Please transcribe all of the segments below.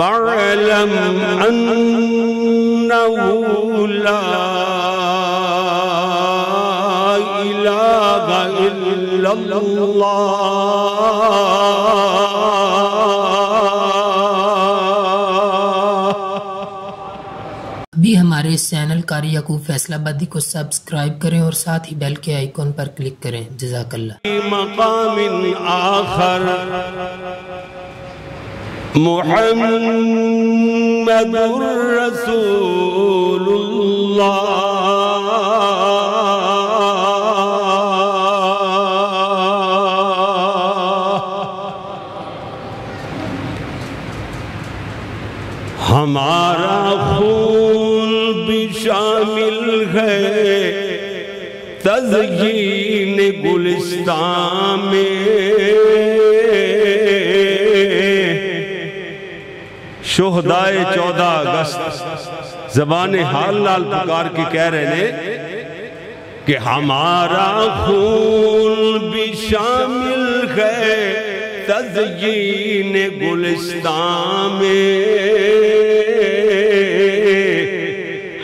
भी हमारे इस चैनल कारी याकूब फैसलाबादी को सब्सक्राइब करें और साथ ही बेल के आइकॉन पर क्लिक करें। जज़ाकल्लाह। हमारा फूल भी शामिल है तज़यीन गुलिस्तां में। शुहदाए 14 अगस्त ज़बाने हाल लाल पुकार के कह रहे ने कि हमारा फूल भी शामिल है तज़यीन गुलिस्तां में।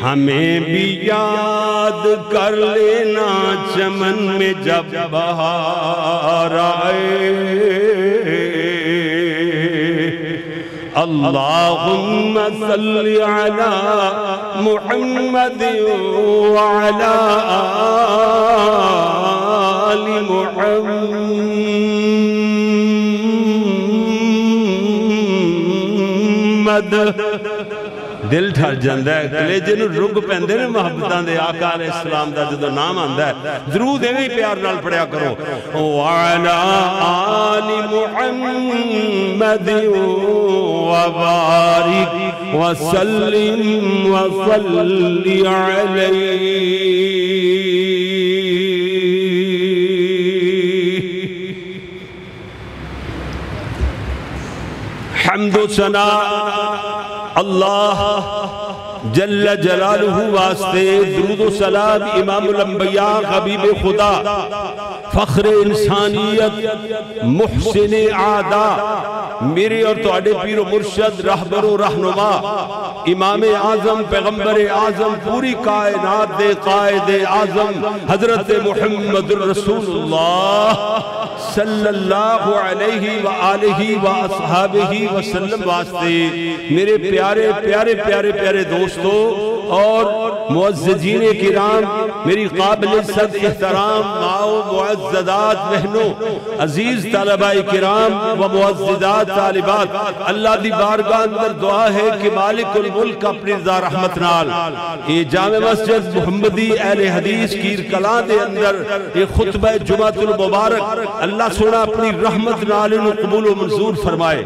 हमें भी याद कर लेना चमन में जब बहार आए। अल्लाहुम्मा सल्लि अला मुहम्मद व अला आलि मुहम्मद। दिल ठर जाता है, कलेजे नूं रुग पैंदे ने मोहब्बतां दे आका अलैहिस्सलाम दा जदों नाम आंदा है। जरूर एवें प्यार नाल पढ़िया करो वाला आलि मुहम्मद व बारिक व सल्लिम व सल्लि अलैहि। हम्दु सना अल्लाह जल्ल जलालहु वास्ते दुरूद व सलाम इमामुल अंबिया हबीबे खुदा फख्रे इंसानियत मुहसिने आदा मेरे और तुहाडे पीरो मुर्शद रहबरो रहनुमा इमामे आजम पैगम्बरे आजम पूरी कायनात दे कायदे आजम हजरत मुहम्मदुर रसूलुल्लाह सल्लल्लाहु अलैहि व आलिहि व असहाबिहि वसल्लम वास्ते मेरे प्यारे प्यारे प्यारे प्यारे दोस्तों और मुअज्जिजीने किराम मेरी काबिल सद एहतराम माओ मुअज्जदात बहनों अजीज तालिबाए किराम व मुअज्जदात तालिबात अल्लाह दी बारगाह अंदर दुआ है कि मालिकुल मुल्क अपनी रज़ा रहमत नाल ये जामे मस्जिद मुहम्मदी अहले हदीस कीर कलां दे अंदर ये खुतबा जुमातुल मुबारक अल्लाह सोना अपनी रहमत नाल इनु कबूल व मंजूर फरमाए।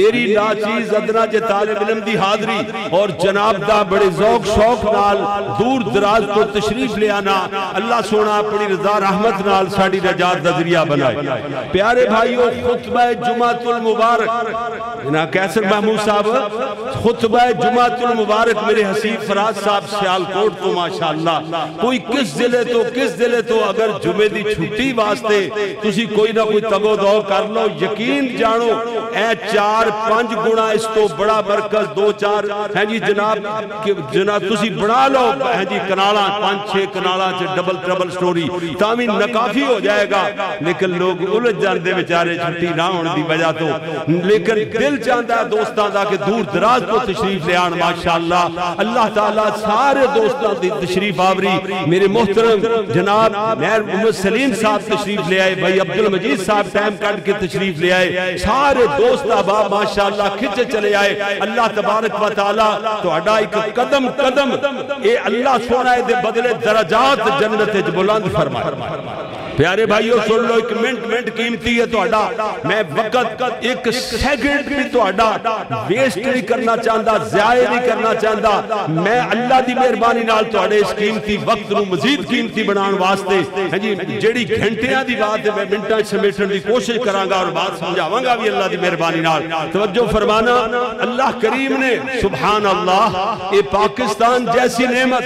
मेरी नाचीज अदना जे तालिब इल्म दी हाज़री और जनाब दा बड़े ज़ौक शौक नाल दूर दराज को तशरीफ ले आना अल्लाह सोना अपनी रज़ा रहमत नाल साडी नजात दा ज़रिया बनाए। प्यारे भाइयों खुतबा जुमातुल मुबारक ना कैसर महमूद साहब खुतबा जुमातुल मुबारक मेरे हसीब फराज साहब सियालकोट तो माशाअल्लाह कोई किस जिले तो अगर जुमे दी छुट्टी वास्ते तुसी कोई ना कोई तगो दो कर लो यकीन जानो ए 4-5 गुणा इस तो बड़ा बरकत 2-4 है जी जनाब तुसी बना लो है जी कनाला 5-6 कनाला च डबल स्टोरी तामी नकाफी हो जाएगा। लेकिन लोग उलझ जाते बेचारे छुट्टी ना होने की वजह तो, लेकिन दिल चाहता है दोस्तों का कि दूर दराज को तशरीफ ले आन माशाअल्लाह अल्लाह ताला सारे दोस्तों की तशरीफ आवरी। मेरे मोहतरम जनाब मैं सलीम साहब तशरीफ ले आए, भाई अब्दुल मजीद साहब टाइम काट के तशरीफ ले आए, सारे दोस्त अहबाब माशाअल्लाह खिंचे चले आए। अल्लाह तबारक व तआला तुहाडा एक कदम कदम ये अल्लाह सोना दे बदले दराजात जन्नत च बुलंद फरमाए। प्यारे भाइयों सुन लो, एक मिनट कीमती है तो मैं वक्त एक सेकंड भी तो वेस्ट नहीं करना चाहता, ज़ाया नहीं करना चाहता। मैं अल्लाह की मेहरबानी नाल तुहाडे इस कीमती वक्त नूं मज़ीद कीमती बनाने वास्ते जिहड़ी घंटियां दी बात है मैं मिनटां च समेटण की कोशिश करांगा और बात समझावांगा भी अल्लाह की मेहरबानी नाल। तवज्जो फरमाना अल्लाह करीम ने सुभान अल्लाह ये पाकिस्तान जैसी नेमत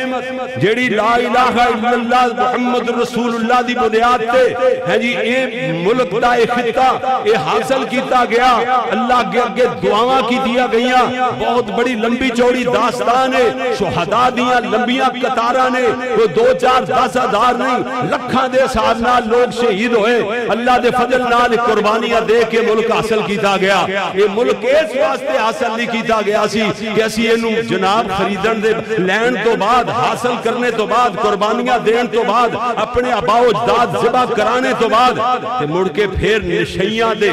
जिहड़ी ला इलाहा इल्लल्लाह मुहम्मद रसूलुल्लाह दी बुनियाद बहुत बड़ी लंबी चौड़ी दास्तान है। शुहदा दियां लंबियां कतारां ने कोई 2-4 10 हजार नहीं लखां दे हिसाब नाल लोग शहीद होए। अल्लाह दे फजल नाल कुर्बानियां दे के मुल्क हासिल किया गया। ये मुल्क इस वास्ते हासिल नहीं किया गया सी कि असीं इहनूं जनाब खरीदण दे लैण तो बाद हासिल करने तो बाद कुर्बानियां देण तो बाद अपने आबाओ अजदाद ज़िबा कराने तो बाद ते मुड़ के फिर नशइयां दे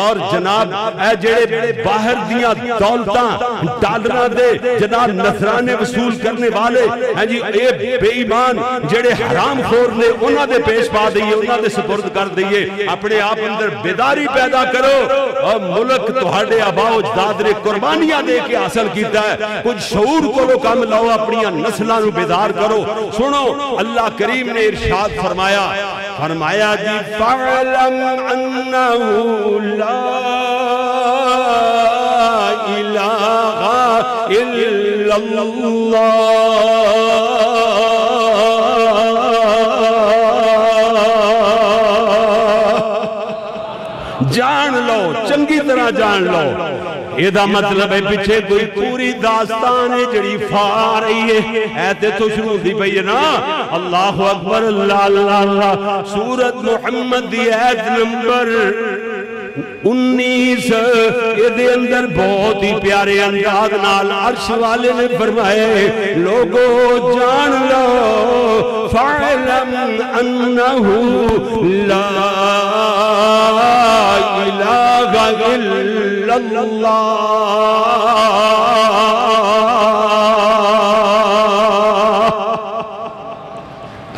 और जनाब ए जेड़े बाहर दियां दौलतां डालरां दे जनाब नसराने वसूल करने वाले हैं जी ए बेईमान जेड़े हरामखोर ने उन्हां दे पेश पा दईए, उन्हां दे सुपुर्द कर दईए। अपने आप अंदर बेदारी पैदा करो और मुल्क तुहाडे आबाओ अजदाद ने कुर्बानियां दे के हासिल कीता है। कुछ शऊर को कम लाओ, अपनी नस्लां नूं बेदार करो। सुनो अल्लाह करीम ने इरशाद फरमाया जी फअलम अन्नहु ला इलाहा इल्लल्लाह। जान लो, चंगी तरह जान लो। एदा मतलब है पीछे कोई पूरी दास्तान है जड़ी फा रही है। ऐसे तो शुरू होती पई है ना। अल्लाह अकबर, अल्लाह अल्लाह। सूरत मुहम्मद दी आयत नंबर 19 ये अंदर बहुत ही प्यारे अंदाज नाल अर्श वाले ने फरमाए लोगो जान लो फअलम अन्नहु ला इलाहा इल्लल्लाह।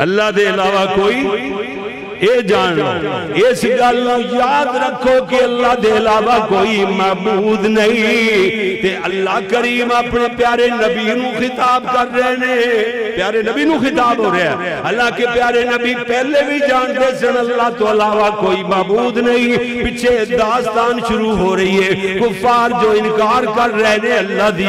अल्लाह दे अलावा कोई ये जान लो, इस गल याद रखो कि अल्लाह दे अलावा कोई महबूद नहीं। ते अल्लाह करीम अपने प्यारे नबी नू खिताब कर रहे ने, प्यारे नबी नू खिताब हो रहा है। अल्लाह के प्यारे नबी पहले भी जानते सन अल्लाह तो अलावा कोई महबूद नहीं। पीछे दास्तान शुरू हो रही है। कुफार जो इनकार कर रहे ने अल्लाह दी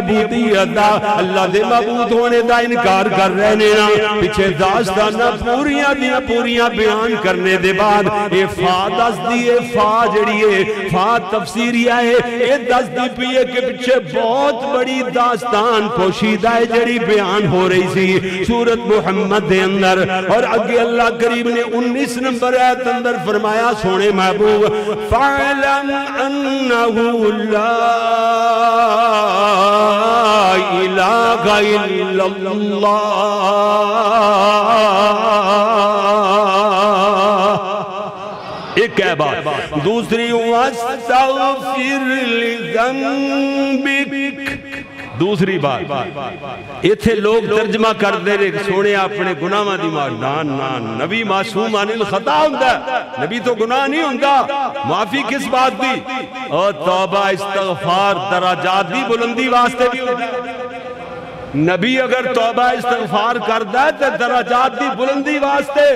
अबूदियत दा, अल्लाह दे महबूद होने दा इनकार कर रहे ने ना। पीछे दास्ताना पूरियां दियां पूरी बयान करने दे बाद ए फा दस दी ए फा जड़ी है फा तफसीरिया है। ए दस दी पी है कि पीछे बहुत बड़ी दास्तान पोशीदा है जड़ी बयान हो रही सी सूरत मुहम्मद दे अंदर। और आगे अल्लाह करीम ने 19 नंबर आयत अंदर फरमाया सोने महबूब फअलम अन्नहु ला इलाहा इल्लल्लाह। एक है बात। दूसरी दूसरी बात इथे लोग तर्जमा करते हैं सोने अपने गुनाह दी माफी। ना ना, नबी मासूम अनिल खता हुंदा, नबी तो गुनाह नहीं हुंदा। माफी किस बात दी? और तौबा इस्तगफार दराजात दी बुलंदी वास्ते भी हुंदी। नबी अगर तौबा इस्तगफार करदा है ते दराजात दी बुलंदी वास्ते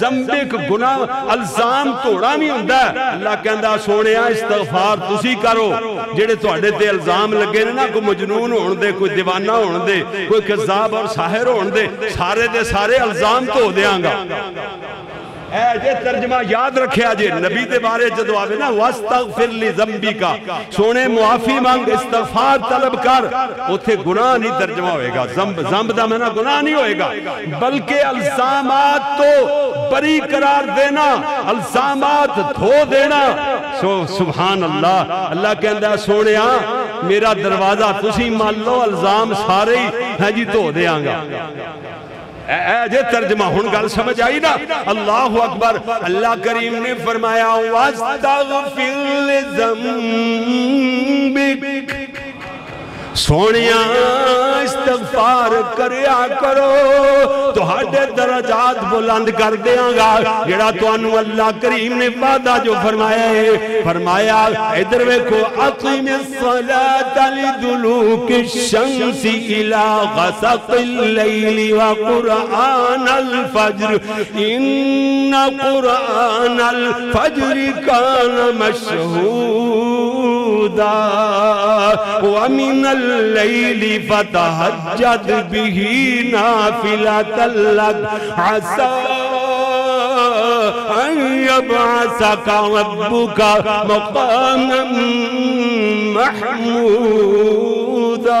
ज़म्बिक गुनाह इल्जाम तोड़ा नहीं हुंदा। अल्लाह कहंदा सोहणिया इस्तगफार तुसी करो जेड़े तुहाडे ते इल्जाम लगे ने ना, कोई मजनून होण दे, कोई दीवाना होण दे, कोई कज़ाब और साहिर होण दे, सारे दे सारे इल्जाम धो देंगा। जे तर्जमा याद रखिया जे नबी दे बारे जदो आवे ना वस्तगफिर लि ज़म्बिका सोने मुआफी मांग इस्तगफार तलब कर, उथे गुनाह नहीं तर्जमा होएगा। ज़म्ब दा माना गुनाह नहीं होएगा बल्कि इल्जामात तो बरी करार देना, इल्जामात धो देना। सो सुभान अल्लाह। अल्लाह कहंदा सोहणिया मेरा दरवाजा तुसी मान लो, इल्जाम सारे है जी धो देंगा। जे तर्जमा हुन गल समझ आई ना। अल्लाह अकबर। अल्लाह करीम ने फरमाया वस्तगफिर ज़म्बिक सोनिया इस्तगफार करया करो तुहाडे दराजात बुलंद कर देंगा। जेड़ा तुहानू अल्लाह करीम ने वादा जो फरमाया है फरमाया इधर वेखो अक़िमिस्सलात लिदुलूकि शम्सी इला ग़सक़िल लैली व क़ुरआनल फ़ज्र इन्न क़ुरआनल फ़ज्र कान मशहूदा व मिनल लैली फ़तहज्जद बिही नाफ़िलतल लक असा का मकाम महमूदा।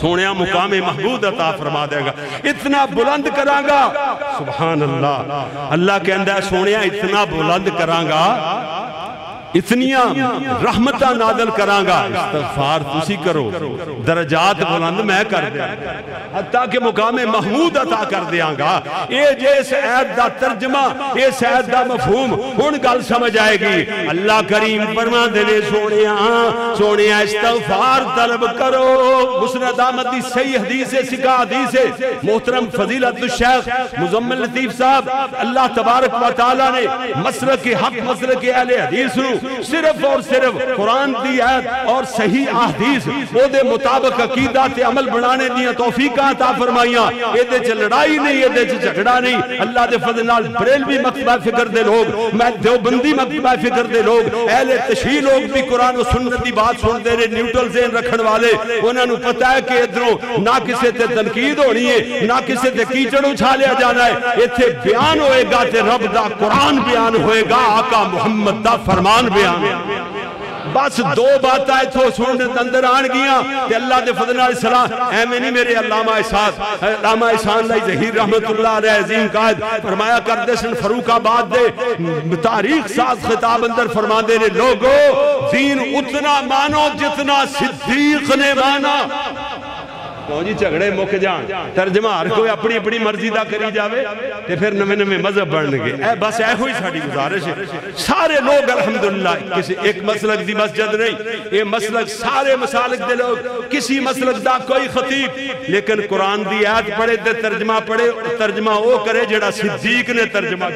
सोनिया मुकाम महमूद अता फरमा देगा, इतना बुलंद करांगा। सुभान अल्लाह, अल्लाह कहंदा है सोनिया इतना बुलंद करांगा, इतनिया रहमत नादल करांगा। इस्तगफार तुसी करो, दर्जात बुलंद मैं कर देंगा, हत्ता के मुकामे महमूद अता कर देंगा। ये जिस ऐत दा तर्जमा, इस ऐत दा मफहूम हुण गल समझ आएगी। अल्लाह करीम फरमांदे ने सोनिया सोनिया इस्तगफार तलब करो। मुस्नद अहमद दी सही हदीस है, सिका हदीस है। मोहतरम फजीलत शेख मुजम्मिल लतीफ साहब अल्लाह तबारक व तआला ने मसलक के हक, मसलक के अहले हदीस सिर्फ और सिर्फ कुरान दी आयत और सही अहदीस ओदे मुताबिक अकीदा ते अमल बनाने दी तौफीकां अता फरमाइयां। एदे च लड़ाई नहीं, एदे च झगड़ा नहीं। अल्लाह दे फज़ल नाल बरेलवी मकतबा फिकर दे लोग, मैं देवबंदी मकतबा फिकर दे लोग, अहले तशहीह लोग भी कुरान और सुन्नत दी बात सुनदे ने। न्यूट्रल ज़हन रखण वाले उन्हां नूं पता है कि इधरों ना किसे ते तनकीद होनी है, ना किसे ते कीचड़ उछालिया जाना है। इत्थे बयान होएगा ते रब दा कुरान बयान होएगा, आका मुहम्मद दा फरमान बयान। बस दो बातें इथों सुनने अंदर आन गियां ते अल्लाह दे फज़ल नाल सलाह। एवें नहीं मेरे अल्लामा एहसास अल्लामा एहसान लाई ज़हीर रहमतुल्लाह अलैह अज़ीम कायद फरमाया करदे सन फरूकाबाद दे तारीख साज खिताब अंदर फरमांदे ने, लोगो दीन उतना मानो जितना सिद्दीक ने माना। तो जी झगड़े मुक जान, तर्जमा हर कोई अपनी अपनी मर्जी का करी जाए तो फिर नवे नवे मजहब बनगे। ए बस एहो ही साडी गुजारिश है। सारे लोग अलहमदुलिल्लाह किसी एक मसलक की मस्जिद नहीं, ये मसलक सारे मसालक दे लोग, किसी मसलक का कोई खतीब, लेकिन कुरान की आयत पढ़े तो तर्जमा पढ़े, तर्जमा वो करे जेड़ा सिद्दीक ने तर्जमा।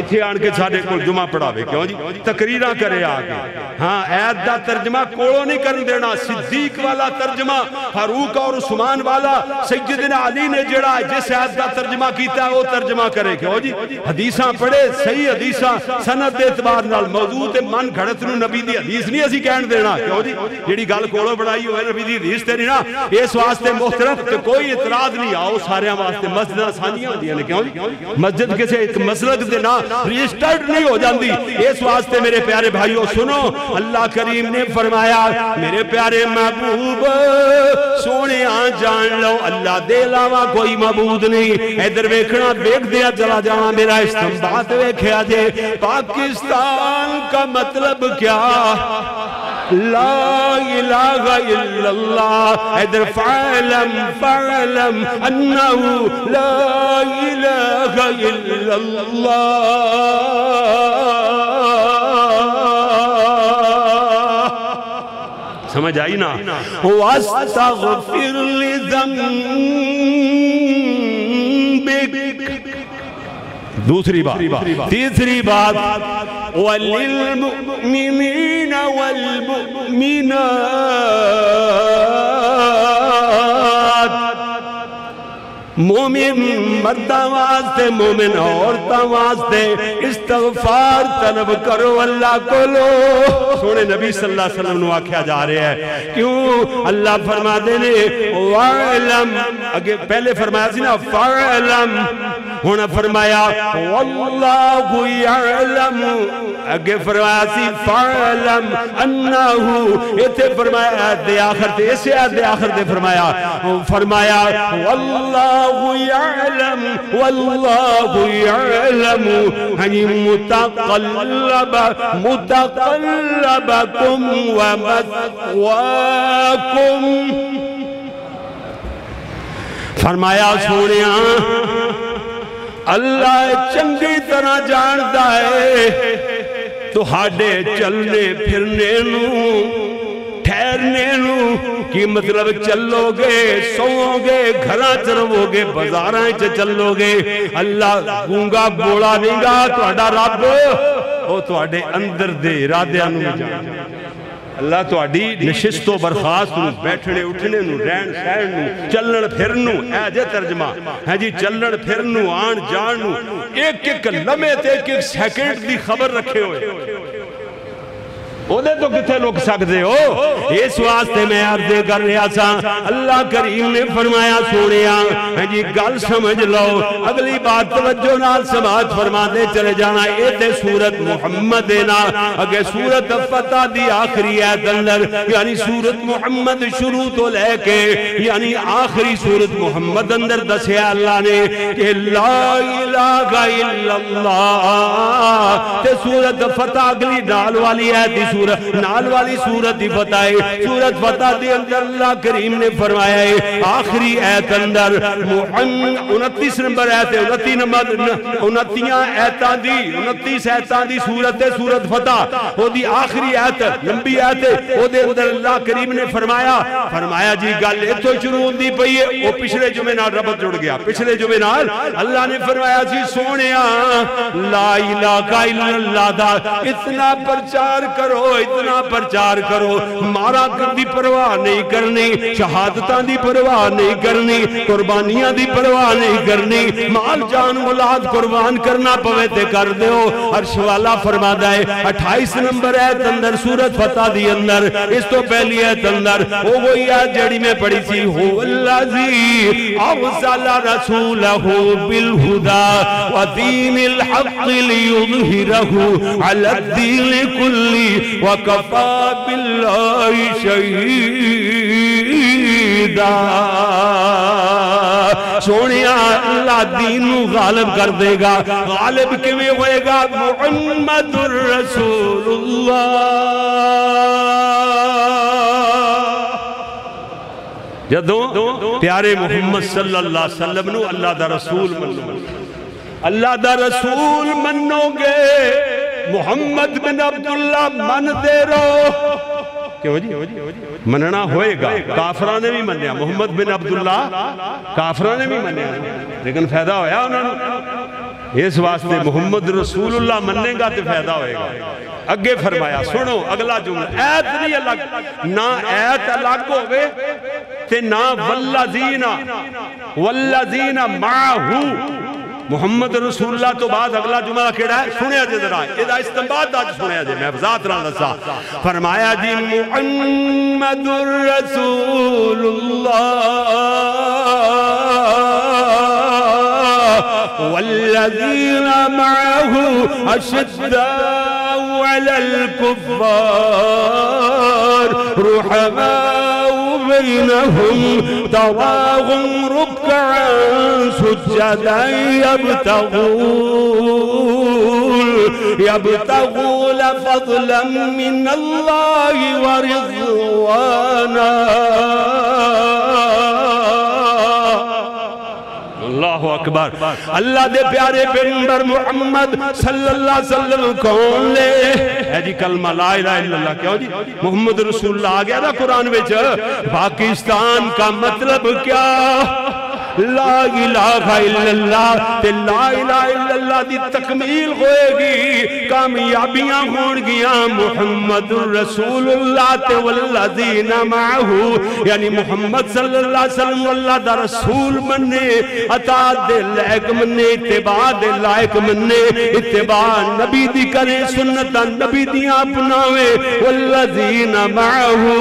इत्थे आन के साडे कोल जुमा पढ़ावे क्यों जी, तकरीरां करे आके। हाँ, आयत का तर्जमा कोलों नहीं कर देना, सिद्दीक वाला तर्जमा फारूक और उस्मान वाला सैयदना अली ने जेड़ा जिस आयत दा तर्जमा कीता वो तर्जमा करे। क्यों जी, हदीसां पढ़े, सही हदीसां सनद दे एतबार नाल मौजूद ते मन घड़त नूं नबी दी हदीस नहीं असीं कहण देना। क्यों जी, जेड़ी गल कोलों बनाई होए नबी दी हदीस ते नहीं ना। इस वास्ते मोहतरम ते कोई इतराज नहीं। आओ सारेयां वास्ते मस्जिदां सांझियां होंदियां ने। क्यों जी, मस्जिद किसी एक मसलक दे ना रजिस्टर्ड नहीं हो जांदी। इस वास्ते मेरे प्यारे भाइयों सुनो, अल्लाह करीम ने फरमाया मेरे प्यारे महबूब सोने जान लो अल्लाह दे लावा कोई मबूद नहीं। इधर वेखना वेखदिया चला जाना, मेरा इस्तेमाल वेख्या जे पाकिस्तान का मतलब क्या, ला इलाहा इल्लल्लाह। इधर फ़अलम फ़अलम अन्नहु ला इलाहा इल्लल्लाह। समझ आई ना। दूसरी बात, तीसरी बात वलिल मुमिनीना वल मुमिनात, मोमिन मर्दां वास्ते मोमिन औरतां वास्ते इस्तगफार तलब करो अल्लाह कोलो। सोने नबी सल्लल्लाहु अलैहि वसल्लम ने आख्या जा रहा है। क्यों? अल्लाह फरमाते ने वालम, अगे पहले फरमाया सी ना फालम, हुन फरमाया वल्लाहु यअलम, अगे फरमाया सी फालम अन्नहु। इथे फरमाया दे आखिर ते इस आयत दे आखिर ते फरमाया फरमाया वल्लाह वल्लाहु यअलम मुतक़ल्लबकुम व मथवाकुम। फरमाया सोनिया अल्लाह चंगी तरह जानता है तुहाडे चलने फिरने नूं, ठहरने नूं कि मतलब चलोगे, सोओगे, घर च रवोगे, बाजारा च चलोगे। अल्लाह गूंगा बोला नहीं गा तुहाडा रब, ओ तुहाडे अंदर दे इरादियां नूं जानदा। अल्लाह तुहाडी नशिस्तो बर्खास्त नूं, बैठने उठने नूं, रहन सहन नूं, चलन फिरन नूं, ऐ जे तर्जमा है जी, चलन फिरन नूं, आण जाण नूं, एक एक लम्हे ते एक एक सेकंड दी खबर रखे होए। ओदे तो किथे लुक सकते हो। इस वास्ते मैं अर्ज़ कर रहा सा, अल्लाह करीम ने फरमाया सुनिया जी गल समझ लो। अगली बात तवज्जो नाल समात फरमाते चले जाना। ये ते सूरत मुहम्मद ना अगे सूरत फतह दी आखिरी आयत अंदर यानी सूरत मुहम्मद शुरू तो लेके यानी आखिरी सूरत मुहम्मद अंदर दसिया अल्लाह ने कि ला इलाहा इल्लल्लाह। ते सूरत फतह अगली डाल वाली आयत नाल वाली सूरत ही बताए। सूरत फतह के अंदर अल्लाह करीम ने फरमाया है आखिरी आयत अंदर 29 नंबर आयत 29 आयतां दी सूरत है। सूरत फतह ओदी आखिरी आयत लंबी आयत ओदे अंदर अल्लाह करीम ने फरमाया जी गल इत्थों शुरू हुंदी पई है। वो पिछले जुमे नाल रबत जुड़ गया। पिछले जुमे नाल अल्लाह ने फरमाया जी सोहणिया ला इलाहा इल्लल्लाह दा इतना प्रचार करो, इतना प्रचार करो। मारा की परवाह नहीं करनी, शहादतां दी परवाह नहीं करनी, कुर्बानियां दी परवाह नहीं करनी। माल जान औलाद कुर्बान करना पवे ते कर दियो। अर्शवाला फरमादा है 28 नंबर आयत अंदर सूरत फतह दी अंदर इस तो पहली आयत अंदर वो वही आयत जड़ी में पढ़ी सी हो अल्लाजी अवसला रसूलहु बिल हुदा व दीनिल हक लियज़हिरहु अला दीन कुल्ली वकफा बिल्लाहि शहीदा। सोनिया अल्लाह दीन गालिब कर देगा। गालिब किवें होएगा? मुहम्मदुर रसूलुल्लाह। जदों प्यारे मुहम्मद सल्लल्लाहु अलैहि वसल्लम नू अल्लाह दा रसूल मन्नोगे, अल्लाह दा रसूल मन्नोगे, मुहम्मद बिन अब्दुल्ला मनते रहो। क्यों जी? मनना होएगा। काफरा ने भी मनिया मुहम्मद बिन अब्दुल्ला, काफरा ने भी मनिया, लेकिन फायदा होया उन्होंने। इस वास्ते मुहम्मद रसूलुल्लाह मनेगा तो फायदा होएगा। अगे फरमाया सुनो अगला जुमला, ऐत नहीं अलग ना, ऐत अलग होवे ते ना वल्लज़ीना माहू। मुहम्मद रसूलुल्लाह तो बाद अगला जुमला केड़ा है सुनिया जे जरा, एदा इस्तेमाल अज सुनिया जे। मैं वजात नाल दसा, फरमाया जी मुहम्मदुर रसूलुल्लाह वल्लज़ीना माहू अशद्दाउ अलल कुफ्फार रुहमाउ بينهم تراهم ركعا سجدا يبتغون فضلا من الله ورضوانا अल्लाहु अकबर। अल्लाह दे प्यारे पैगंबर मुहम्मद सल्लल्लाहु अलैहि वसल्लम कौन ले है जी कलमा ला इलाहा इल्लल्लाह। क्यों जी? मुहम्मद रसूलुल्लाह आ गया ना कुरान विच। पाकिस्तान का मतलब क्या? ला इलाहा इल्लल्लाह। ते ला इलाहा इल्लल्लाह दी तकमील होएगी, कामयाबियां होणगियां मुहम्मदुर रसूलुल्लाह ते वल्लज़ीना माहू। यानी मुहम्मद सल्लल्लाहु अलैहि वसल्लम अल्लाह दा रसूल मन्ने, अताअत दे लायक मन्ने, इत्तिबा दे लायक मन्ने, इत्तिबा नबी दी करे, सुन्नतां नबी दियां अपनावे। वल्लज़ीना माहू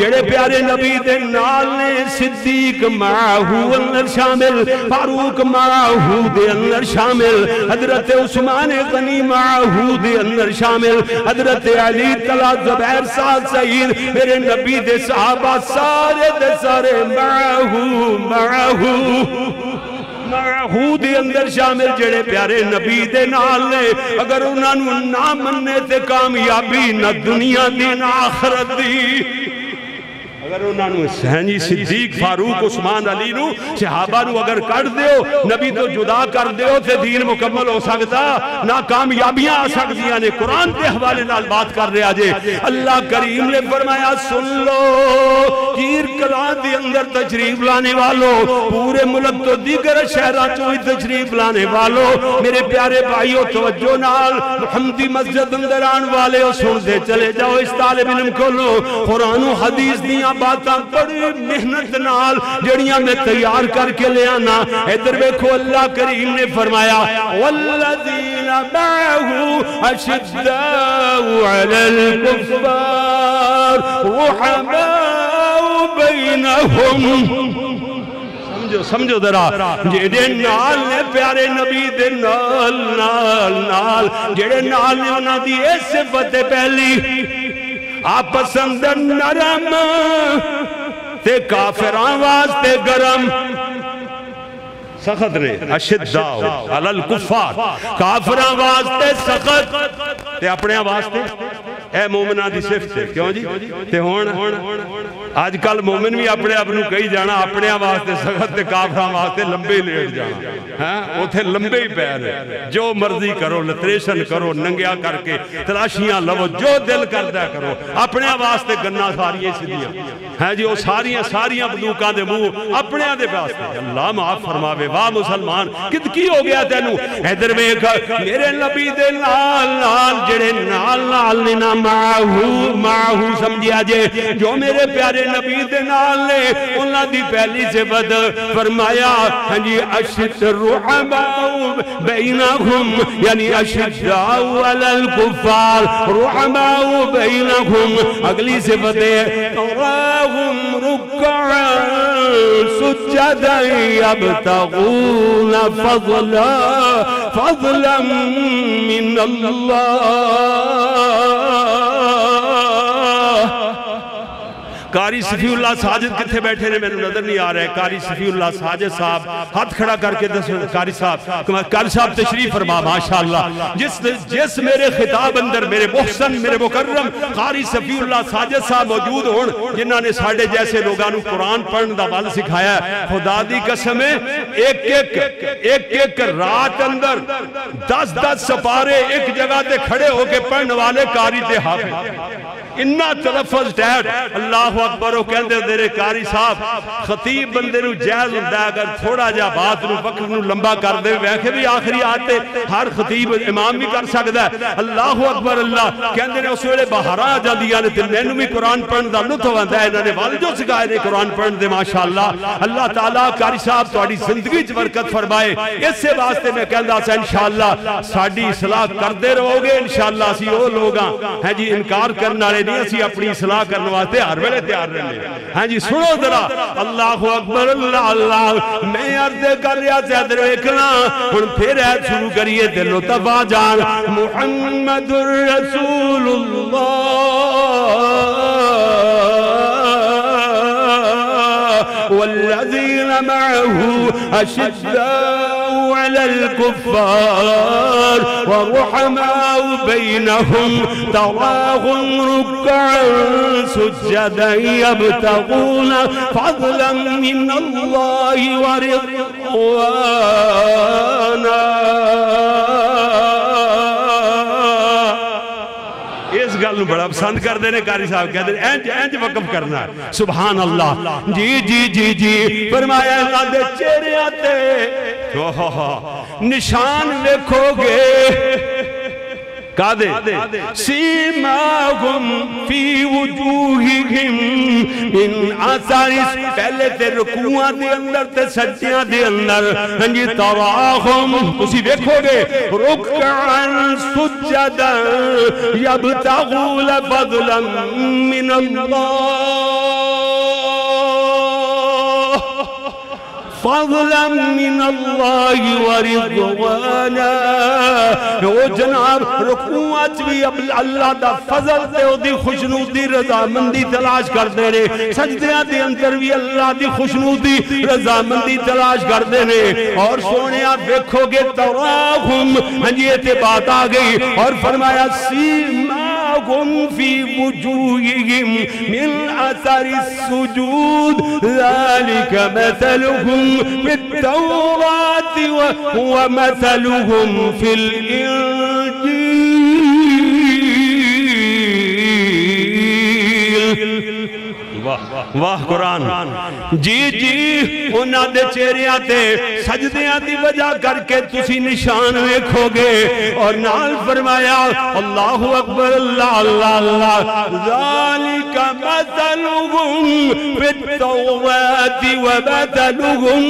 जेड़े प्यारे नबी दे नाल ने, सिद्दीक माहू अंदर शामिल, फारूक माहू दे अंदर शामिल, हजरत उस्मान गनी माहू दे अंदर शामिल, हजरत अली तला जुबैर साद सईद मेरे नबी दे सहाबा सारे दे सारे माहू माहू माहू दे अंदर शामिल। जेड़े प्यारे नबी दे नाल ने अगर उन्होंने ना मन्ने ते कामयाबी ना दुनिया दी ना आखरत दी। अगर उन्होंने सहनी सिद्दीक फारूक उस्मान अली सहाबा अगर कट दो, नबी तो जुदा कर दो, तो दीन मुकम्मल हो सकता ना, कामयाबियां आ सकदियां ने। कुरान के हवाले नाल बात कर रहा जे। अल्लाह करीम ने फरमाया सुन लो कीर कला के अंदर तशरीफ लाने वालों, पूरे मुल्क तो दीगर शहरों चो भी तशरीफ लाने वालों, मेरे प्यारे भाईओ तवज्जो नाल, हमदी मस्जिद अंदर आने वाले सुनते चले जाओ। इस तालिब इल्म खोलो, कुरान हदीस दियां बातां बड़ी मेहनत नाल जड़ियां मैं तैयार करके ले आना। इधर देखो अल्लाह करीम ने फरमाया वल्लज़ीना माहू अशद्दाउ अलल कुफ्फार रुहमाउ बैनहुम। समझो जरा जेड़े नाल ने प्यारे नबी दे नाल नाल नाल जेड़े नाल ने उन्हां दी इह सिफत है पहली आपस अंदर नरम ते काफिरां वास्ते गरम सखत ने अशिद्दा अलल कुफार काफिरां वास्ते सखत ते अपने वास्ते ए मोमिना दी सिफत है। क्यों जी ते हुण अजकल मोमिन भी अपने आप को कही जाना अपने वास्ते सख्त काफिरां वास्ते लंबे लेट जाना है उथे लंबे ही पैर जो मर्जी करो लतरेशन करो नंगिया करके तलाशियां लवो जो दिल करता करो अपने वास्ते गन्ना सारियां सिद्धियां है जी वो सारिया सारिया बंदूकों के मूँह अपने दे वास्ते। अल्लाह माफ फरमावे। वाह मुसलमान कित की हो गया तेनू। इधर वेख मेरे नबी दे नाल नाल जेड़े नाल नाल ने ना माहू माहू समझिया जे जो मेरे प्यारे नबी दे नाल ने उन्हां दी पहली सिफत फरमाया हां जी अशद रुहमाउ बैनहुम यानी अशद्दाउ अलल कुफार रुहमाउ बैनहुम। अगली सिफत है तराहुम रुक्का सुजदा यबतगून फज़ला फज़लन मिन अल्लाह। कारी सफीउल्लाह साजिद किथे बैठे ने मैनू नजर नहीं आ रहा है। कारी सफीउल्लाह साजिद साहब हाथ खड़ा करके दसो। कारी साहब तशरीफ फरमा माशाअल्लाह। जिस मेरे खिताब अंदर मेरे मोहसन मेरे मुकर्रम कारी सफीउल्लाह साजिद साहब मौजूद होन जिन्हां ने साडे जैसे लोगों को कुरान पढ़न दा वल सिखाया। खुदा दी कसम एक रात अंदर 10-10 सपारे एक जगह ते खड़े होके पढ़न वाले कारी ते हाफिज़ इन्ना तलफ़्फ़ुज़ टैट। अल्लाह अकबर। वो कहते तेरे कारी साहब खतीब बंदे नू जायज़ हुंदा अगर थोड़ा जा बात नू वक्त नू लंबा कर दे। वैसे भी आखिरी आते हर खतीब इमाम भी कर सकदा है। अल्लाह अकबर। अल्लाह कहते ने उस वेले बहारां आ जांदियां ने ते मैनू भी कुरान पढ़न दा लुत्फ आंदा। इन्हां ने वाल जो सिखाए ने कुरान पढ़न दे माशाअल्लाह। अल्लाह ताला कारी साहब तुहाडी ज़िंदगी च बरकत फरमाए। इसे वास्ते मैं कहंदा सां इंशाअल्लाह साडी इस्लाह करदे रहोगे। इंशाअल्लाह असीं ओह लोग हां है जी इनकार करन वाले नहीं। असीं अपनी इस्लाह करन वास्ते हर वेले हाँ जी। सुनो जरा अल्लाह अकबर। अल्लाह मैं अर्ज कर रहा देखना हम फिर शुरू करिए दिलो तबा जान मुहम्मदुर रसूलुल्लाह वल्लज़ीना मअहू अशिद्दाउ अलल कुफ्फार वरुहमाउ बैनहुम तराहुम रुक्कअन सुज्जदन यब्तगून फज़लन मिनल्लाहि वरिज़वाना। इस गल नूं बड़ा पसंद करते हैं कारी साहब। कहते हैं इंज इंज वकफ करना है। सुभान अल्लाह। जी जी जी जी फरमाया अल्लाह दे चेहरे ते निशान देखोगे कादे सीमाहुम फी वजूहिहिम इन आसारिस पहले ते रुकूआ दे अंदर ते सज्जियां दे अंदर हां जी तराहुम तुसी देखोगे रुकअन सुजदा यब्तगून फज़लन मिन अल्लाह फज़लन मिनल्लाहि व रिज़वाना। ओ जनाब रुकूआ च भी अल्लाह दा फजल ते ओदी खुशनूदी रजामंदी तलाश करदे ने। सजदियां दे अंदर भी अल्लाह दी खुशनूदी रजामंदी तलाश करदे ने। और सोहणिया देखोगे तराहुम हां जी ते बात आ गई। और फरमाया सीमाहुम फी वजूहिहिम मिन असरि सुजूद ذلك مثلهم في التوراة ومثلهم في الإنجيل। वाह कुरान। जी जी उन्हां दे चेहरियां ते सजदियां दी वजह करके तुसी निशान देखोगे। और नाल फरमाया अल्लाहु अकबर। अल्लाह अल्लाह अल्लाह ज़ालिका मतलुहुम फित तौराती व मतलुहुम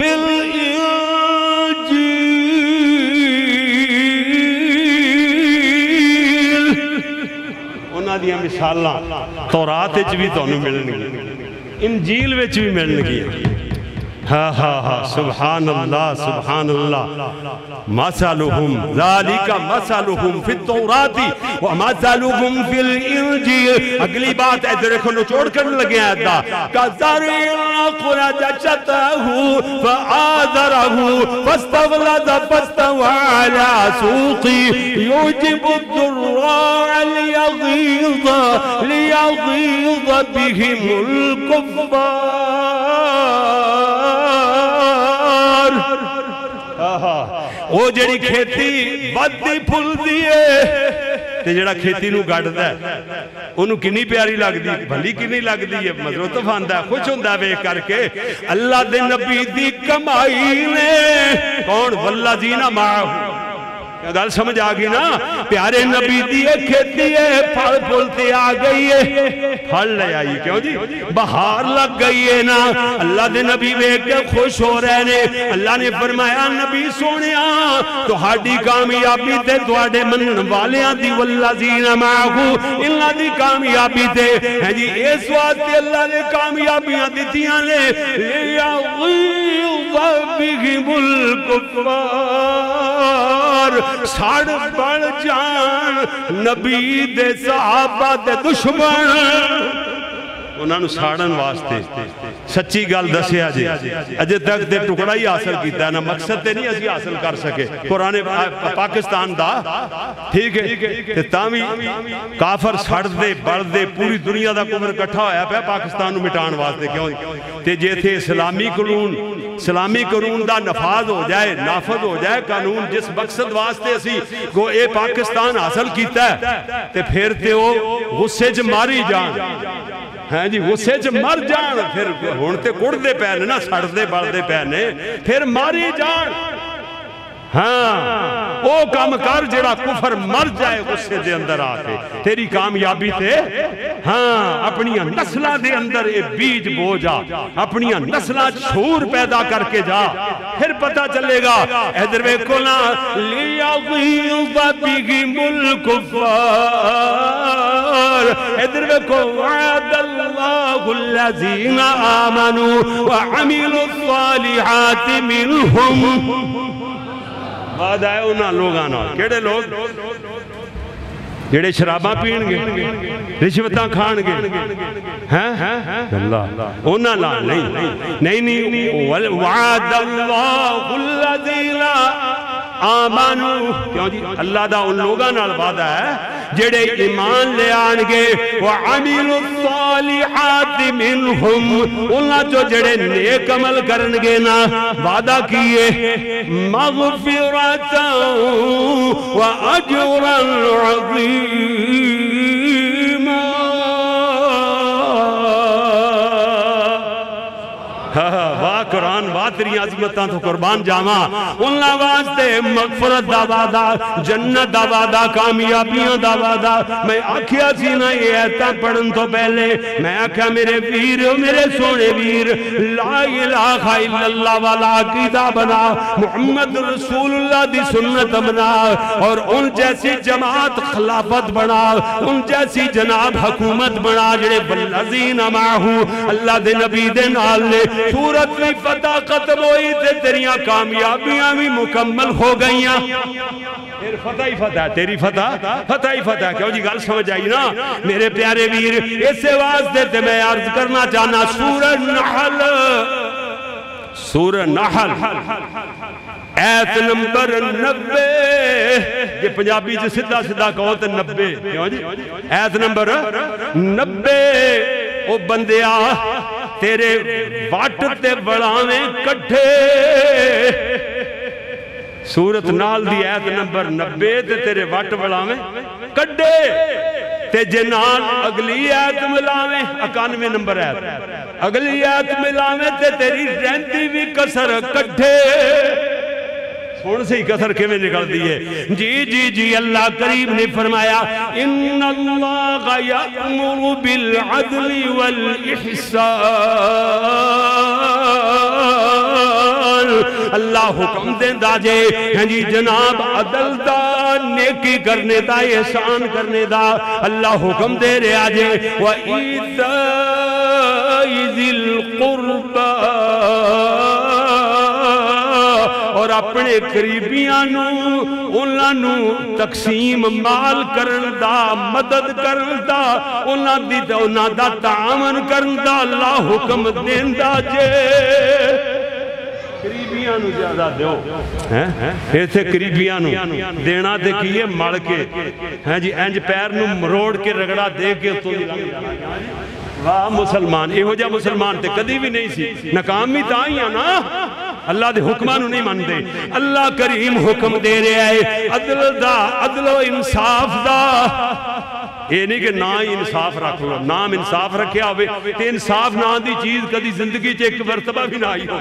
फिल इंजील। दियां मिसालां तौरात विच भी तुहानूं मिलणगियां, इंजील विच भी मिलणगियां। हा हा हा, सुभान अल्लाह सुभान अल्लाह। मसलुहुम ज़ालिका मसलुहुम फित तौराती व मसलुहुम फिल इंजील। अगली बात इधर को निचोड़ करने लगे आदा कज़रिन अखरज शतहु फआज़रहु फस्तवलद फस्तवा अला सूकी युजिबु दुर्रा लियगीज़ बिहिमुल कुफ़ार। गल समझ आ गई ना, प्यारे नबी दी खेती है, फल फूल ते आ गई है, फल ले आई क्यों जी, बहार लग गई है ना। अल्लाह दे नबी वेख के खुश हो रहे ने। अल्लाह ने फरमाया नबी सोनिया तुहाडी कामयाबी ते तुहाडे मनण वालेयां दी वल्लाजीना माहू इल्ला दी कामयाबी ते है जी। इस वास्ते अल्लाह ने कामयाबियां दित्तियां ने या गीज़ा बिहिमुल कुफ़ार। साड़ बन जान नबी दे सहाबा दे दुश्मन उन्होंने साड़न वास्ते। सच्ची गल दसिया जी, अजे तक दे टुकड़ा ही हासिल किया ना, मकसद ते नहीं असीं हासिल कर सके पुराने पाकिस्तान दा। ठीक है ते तां वी काफर सड़दे बलदे पूरी दुनिया दा कुफर इकट्ठा होया पिया पाकिस्तान नूं मिटाण वास्ते। क्यों ते जे इत्थे इस्लामी कानून दा नफाज हो जाए, नाफज हो जाए कानून जिस मकसद वास्ते असीं को ये पाकिस्तान हासिल किया ते फिर ते ओ गुस्से च मारी जाण है जी, गुस्से च मर जान। फिर हुण ते कुड़दे पै ने ना, सड़दे बलदे पै ने, फिर मारी जान। हाँ वो काम कर जेड़ा कुफर मर जाए गुस्से दे अंदर आके तेरी कामयाबी ते। हाँ अपनी नस्लां दे अंदर ये बीज बो जा, अपनी नस्लां छूर पैदा करके जा, फिर पता चलेगा। इधर वेखो ना लियगीज़ बिहिमुल कुफ़ार। इधर वेखो वअदल्लाहुल लज़ीना आमनू व अमिलुस्सालिहाति मिनहुम। वादा है उन्हां लोगां नाल केड़े लोग जेड़े शराबा पीणगे, रिश्वतां खाणगे, हैं अल्लाह उन्हां नाल नहीं। नहीं वअदल्लाहुल लज़ीना आमनू, क्यों जी अल्लाह दा उन लोगां नाल वादा है जेड़े ईमान ले आएंगे व अमिलुस्सालिहात मिनहुम, उन्हां चो जेड़े नेक अमल करनगे ना। वादा किए मग़फ़िरतन व अजरन अज़ीमा। वाह कुरान, वाह तेरी अज़मतां तो कुर्बान जावां। उन्हां वास्ते मगफरत दा वादा, जन्नत दा वादा, कामयाबियां दा वादा। मैं आखिया सी ना ये आयतां पढ़न तो पहले, मैं आखिया मेरे वीर मेरे सोने वीर ला इलाहा इल्लल्लाह वाला अकीदा बना, मुहम्मद रसूलुल्लाह दी सुन्नत बना, और उन जैसी जमात खिलाफत बना, उन जैसी जनाब हुकूमत बना जेड़े वल्लज़ीना माहू अल्लाह दे नबी दे नाल ने। सूरत भी फतह खत्म हुई ते तेरियां कामयाबियां भी मुकम्मल हो गई। फिर फतह ही फतह, तेरी फतह ही फतह। क्यों जी गल समझ आई ना मेरे प्यारे वीर। इस वास्ते ते मैं अर्ज करना चाहना सूरह नहल ऐत नंबर 90, जे पंजाबी च सीधा सीधा कहो तो 90। क्यों जी ऐत नंबर 90। ओ बंदिया तेरे वट ते बलावे कट्ठे। सूरत नाल दी ऐत नंबर 90 ते तेरे वट बलावे कड्डे ते जे नाल अगली ऐत मिलावे 91 नंबर ऐत, अगली ऐत मिलावे ते तेरी रहंदी भी कसर कट्ठे। सुन सही कसर किवें निकलदी है जी जी जी। अल्लाह करीम ने फरमाया इन्नल्लाह यअमुरु बिल अदलि वल इहसान। अल्लाह हुक्म देंदा जे हां जी जनाब अदल दा, नेकी करने दा एहसान करने दा अल्लाह हुक्म दे रहा जे व इज़िल क़ुरबा और अपने करीबियां उन्होंने तकसीम माल करन दा मदद करन दा उन्हां दा तामन करन दा अल्लाह हुक्म देंदा जे करीबियां नू ज़्यादा दो हैं इत्थे करीबियां नू देना ते की है मल के हैं जी इंज पैर नू मरोड़ के रगड़ा दे के तो वाह मुसलमान इहो जिहा मुसलमान ते कदी भी नहीं सी नाकाम भी तां ही है ना अल्लाह के हुक्म नहीं मानते। अल्लाह करीम हुक्म दे रहा है अदल दा अदलो इंसाफ दा ये नहीं कि ना ही इंसाफ रख लो नाम इंसाफ रखा हो इंसाफ ना की चीज कभी जिंदगी एक मरतबा भी ना आई हो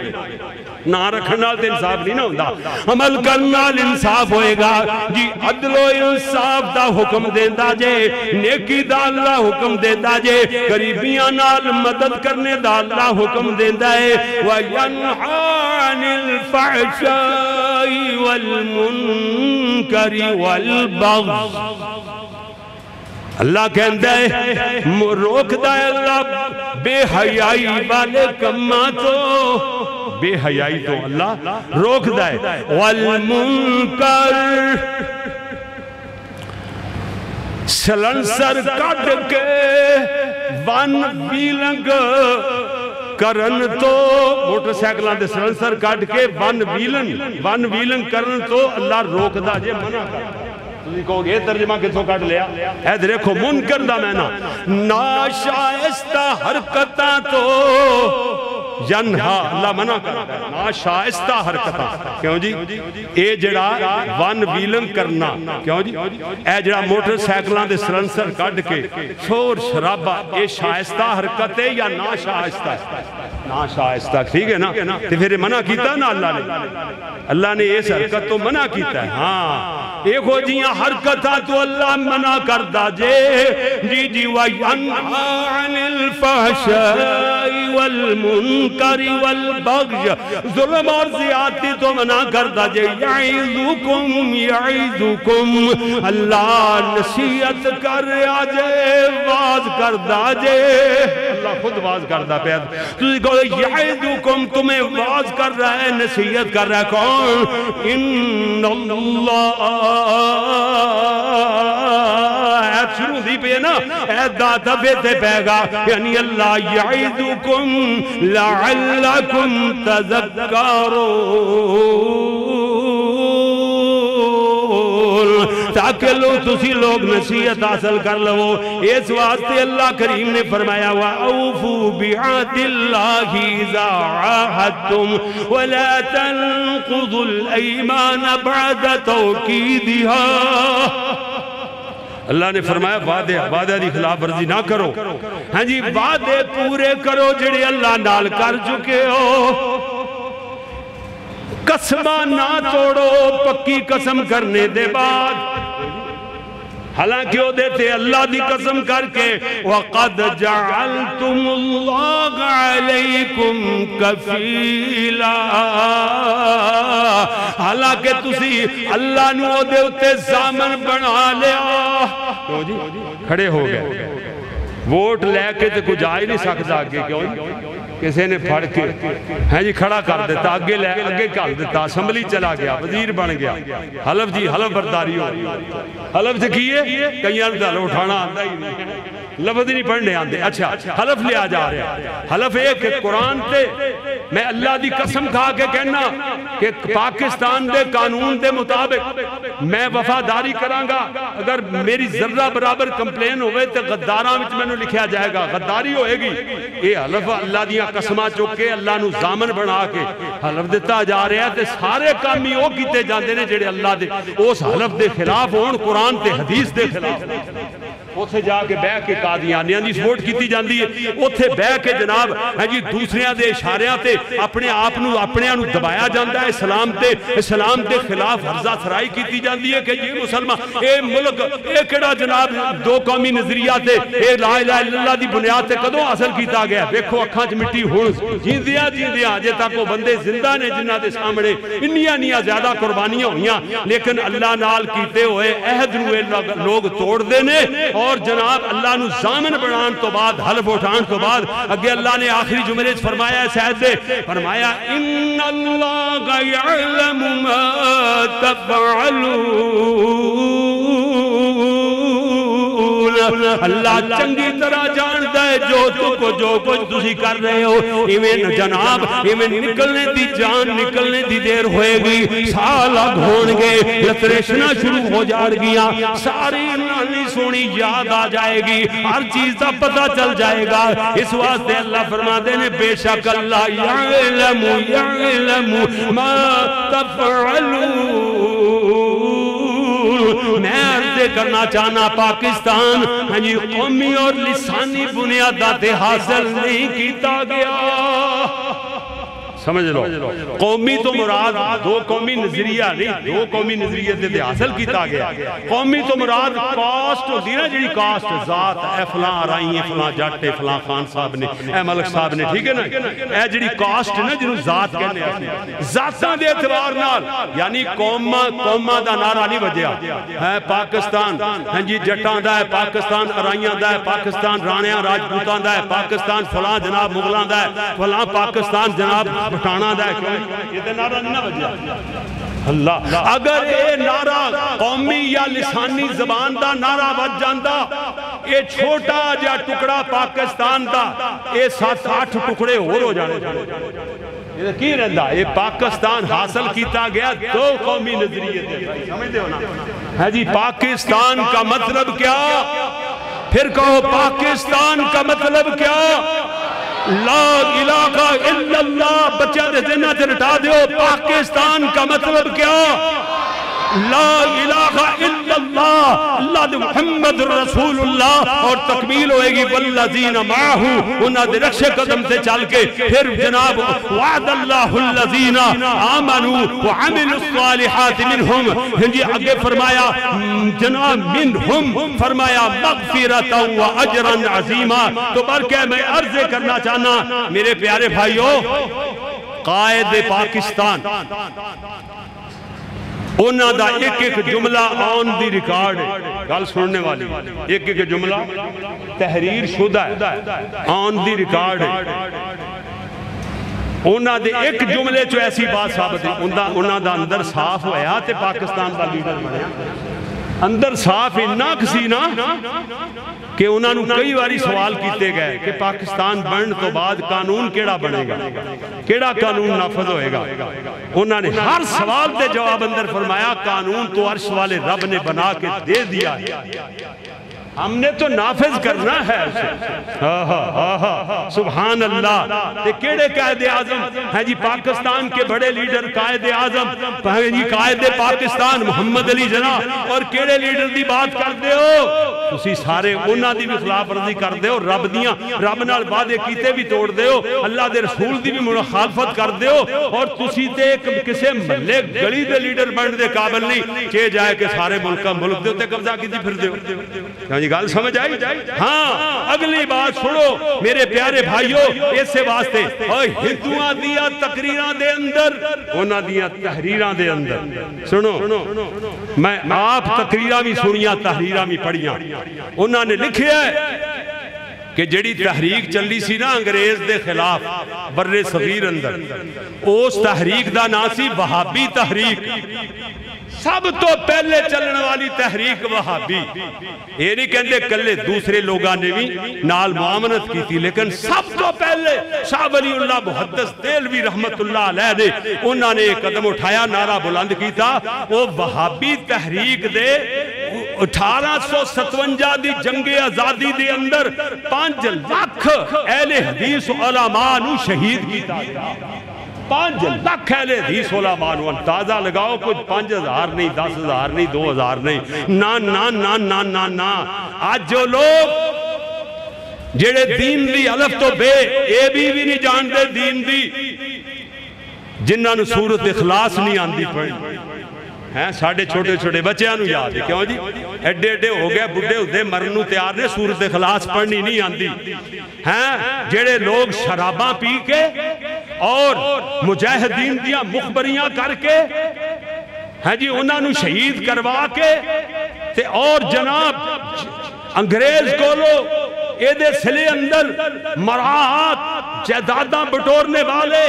ना रखने तो इंसाफ नहीं ना होता अमल करने इंसाफ होएगा जी अदलो इंसाफ का हुक्म देता जे नेकी का अल्लाह हुक्म देता जे गरीबियां नाल मदद करने का अल्लाह हुक्म देता है वयन्हा अनिल फहशाई वल मुनकरी वल बग्य अल्लाह कहता है रोकता है अल्लाह बेहयाई वाले कम्मा तो बेहयाई तो अल्लाह रोकता है वल मुनकर सलंसर कट के वन बीलंग करन तो मोटरसाइकिलों के सलंसर कट के वन बीलन करन तो अल्लाह रोकता जे मना कर कहोगे तर्जमा कितों कट लिया है देखो मुनकर दा मैना नाशाइस्ता हरकत तो अल्लाह मना करता है नाशाइस्ता हरकत क्यों जी ये जड़ा वन वीलन करना क्यों जी ए जड़ा मोटरसाइकिलों के सलंसर कट के शोर शराबा ये शाइस्ता हरकत है या नाशाइस्ता नाशाइस्ता ठीक है ना तो फिर मना किया ना अल्लाह ने इस हरकत तो मना किया हाँ देखो जी हरकत तो अल्लाह मना करता जे जी जी वयन्हा अनिल फहशाई वल मुनकरी वल बग्य जुल्म और ज़ियादती तो मना करता जे यईज़ुकुम अल्लाह नसीहत कर जे वाज करता जे अल्लाह खुद वाज करता पे यईज़ुकुम तुम्हें वाज कर रहा है नसीहत कर रहा है कौन इन्नल्लाह शुरू दी पे ना पैगा यानी अल्लाह यईदुकुम लअल्लकुम तज़क्करून ताकि लोग नसीहत हासिल कर लो। इस वास्ते अल्लाह करीम ने फरमाया हुआ औफू बिअहदिल्लाहि इज़ा अहदतुम वला तनक़ुदुल ईमान बअद तौकीदिहा। अल्लाह ने फरमाया वादे वादे की खिलाफ वर्जी ना करो हाँ जी वादे पूरे करो जेड़े अल्लाह नाल कर चुके हो कसमा ना तोड़ो पक्की कसम करने दे बाद हालांकि वो देते अल्लाह की कसम करके वक़द जअलतुमुल्लाह अलैकुम कफीला हालांकि तुसी अल्लाह नू ओदे उत्ते ज़ामन बना लिया खड़े हो गए वोट लैके तो कुछ आ ही नहीं सकता अगे क्यों किसी ने फड़ के है जी खड़ा कर दिता अगे लै अगे कर दिता असम्बली चला गया वजीर बन गया हलफ जी हलफ बर्दारी हो हलफ से की है कई हल उठाना आता ही नहीं लफ्ज नहीं पढ़ने आते अच्छा हलफ लिया जा रहा हलफ एक कुरान से मैं अल्लाह की कसम खा के कहना कि पाकिस्तान के कानून के मुताबिक मैं वफादारी करांगा अगर मेरी जर्रा बराबर कंप्लेन होवे तो गद्दारां विच मैनूं लिखिया जाएगा गद्दारी होएगी ये हलफ अल्लाह दी कसमां चुक के अल्लाह नूं ज़ामन बना के हलफ दिता जा रहा है सारे काम ही वो किए जाते हैं जेडे अल्लाह के उस हलफ के खिलाफ होण कुरान ते हदीस के खिलाफ उसे जाके बह के कादियानियां दी सपोर्ट की जाती है उसे बह के जनाब है जी दूसरिया के इशारिया से अपने आप नूं अपनियां नूं दबाया जाता है इस्लाम के खिलाफ हर्जा सराई की जाती है कि ये मुसलमान ये मुल्क ये किहड़ा जनाब दो कौमी नजरिया से ये ला इलाहा इल्लल्लाह दी बुनियाद से कदों हासिल किया गया देखो अखां च मिट्टी बैठी हुण जींदिया जींदिया अजे तक वो बंदे जिंदा ने जिन्हां दे सामने इन्नियां इन्नियां ज्यादा कुर्बानियां होईयां, लेकिन अल्लाह नाल कीते होए अहद नूं लोग तोड़दे ने। और जनाब अल्लाह नूं ज़ामन बनाउण तो बाद हलफ उठाउण तो बाद अगे अल्लाह ने आखिरी जुमले च फरमाया सहद दे फरमाया इन्ना अल्लाह यअलमु मा तफअलून। अल्लाह चंगी तरह जानता है जो कुछ तुसी कर रहे हो। इवें जनाब इवें निकलने दी जान निकलने दी देर होएगी, साल अलग होंगे, लतरेशना शुरू हो जाएगियां, सारी नानी सोनी याद आ जाएगी, हर चीज का पता चल जाएगा। इस वास्ते अल्लाह फरमाते ने बेशक अल्लाह यअलमु मा तफअलून। मैं करना चाहना पाकिस्तान कौमी और लिसानी बुनियाद हासिल नहीं किया गया। समझ लो कौमी तो मुराद दो कौमी नजरिया नहीं, दो कौमी नजरिए हासिल किया गया। कौमी तो मुराद कास्ट होती ना, जी कास्ट जात ए फलां राई ए फलां जट ए फलां खान साहब ने ए मलक साहब ने, ठीक है ना। ए जी कास्ट ना जिन्हों जात कहते हैं, जातां दे एतबार नाल यानी कौमां कौमां दा नारा नहीं वजया है पाकिस्तान। हां जी जटां दा है पाकिस्तान, राइयां दा है पाकिस्तान, राणियां राजपूतां दा है पाकिस्तान, फलां जनाब मुगलां दा है फलां पाकिस्तान जनाब पठाना दा नारा ना बजा। अल्लाह अगर ये नारा कौमी या लिसानी जबान का नारा बच जाता, ये छोटा जा टुकड़ा पाकिस्तान का ये 7-8 टुकड़े हो जाने। की रहा ये पाकिस्तान हासिल किया गया दो कौमी नजरिए, समझते हो ना। है जी पाकिस्तान का मतलब क्या, फिर कहो पाकिस्तान का मतलब क्या। ला इलाहा इल्लल्लाह बच्चों के ज़हन से हटा दो, पाकिस्तान का मतलब क्या। ला इलाहा इल्लल्लाह अल्लाह मुहम्मद रसूलुल्लाह और तकमील होएगी वल्लज़ीना माहू उन्हां दे रक्षे कदम से चल के फिर जनाब वअदल्लाहुल लज़ीना आमनू व अमिलुस सालिहात मिनहुम। जी आगे फरमाया जनाब मिनहुम फरमाया मग़फ़िरतन व अजरन अज़ीमा। तो बल्कि मैं अर्ज करना चाहना मेरे प्यारे भाइयों, कायद पाकिस्तान उन्हां दा एक एक जुमला ऑन दी रिकॉर्ड है, गल सुनने वाली एक एक जुमला तहरीर शुदा है, ऑन दी रिकॉर्ड है। उन्हां दे एक जुमले चो ऐसी बात साबित उन्हां दा अंदर साफ होया ते पाकिस्तान दा लीडर बनया। अंदर साफ इन्ना कसी ना कि उन्हां नूं कई बारी सवाल किए गए कि पाकिस्तान बनने तो बाद कानून केड़ा बनेगा, केड़ा कानून नाफज होएगा। उन्होंने हर सवाल के जवाब अंदर फरमाया कानून तो अर्श वाले रब ने बना के दे दिया है, हमने तो नाफिज करना है। सुभान अल्लाह। केड़े कायदे आजम है जी पाकिस्तान के बड़े लीडर कायदे आजम जी कायदे पाकिस्तान मोहम्मद अली जना और केड़े लीडर की बात करते हो तुम, सारे उन्हों की भी खिलाफवर्जी करते हो, रब दियां रब नाल वादे कीते भी तोड़ते हो, अल्लाह के रसूल की भी मुखालफत करते हो। और तुसी ते किसी महल्ले गली के लीडर बनने के काबिल नहीं के जाए कि सारे मुल्क के उत्ते कब्जा की फिरदे हो। गल समझ आई। हाँ अगली बात सुनो मेरे प्यारे भाइयों, इस वास्ते हिंदुआ दिया तकरीरां दे अंदर उन्हां दिया तहरीरां दे अंदर सुनो, मैं आप तकरीरां भी सुनिया तहरीरां भी पढ़िया। उन्हां ने लिखिया कि जिहड़ी तहरीक चली सी ना अंग्रेज के खिलाफ बर्रे सगीर अंदर, उस तहरीक का नाम सी वहाबी तहरीक। सब तो पहले चलने वाली तहरीक वहाबी, ये नहीं कहते कले दूसरे लोगों ने भी नाल मुआमनत की थी, लेकिन सब तो पहले शाह वलीउल्लाह मुहद्दिस देहलवी रहमतुल्लाह अलैह ने उन्होंने कदम उठाया, नारा बुलंद किया। वो वहाबी तहरीक दे 1857 दी जंगे आजादी दे अंदर 5 लाख अहले हदीस उलमा नू शहीद किया गया। 5 लाख अहले हदीस उलमा नू अंदाजा लगाओ कुछ 5000 नहीं, 10000 नहीं, 2000 नहीं, ना ना ना ना ना ना। आज जो लोग जेड़े दीन दी अलफ तो बे ए भी नहीं जानते दीन दी, जिन्हां नू सूरत इखलास नहीं आंदी पड़ी हैं साढ़े छोटे छोटे बच्चों को याद है। क्यों जी एडे एडे हो गए बुढ़े होते मरन तैयार ने सूरत इखलास पढ़नी नहीं आती हैं। जेड़े लोग शराबा पी के और मुजाहिदीन दियां मुखबरियां करके हैं जी उन्होंने शहीद करवा के ते और जनाब अंग्रेज कोलो एदे सिले अंदर मराहत जायदादा बटोरने वाले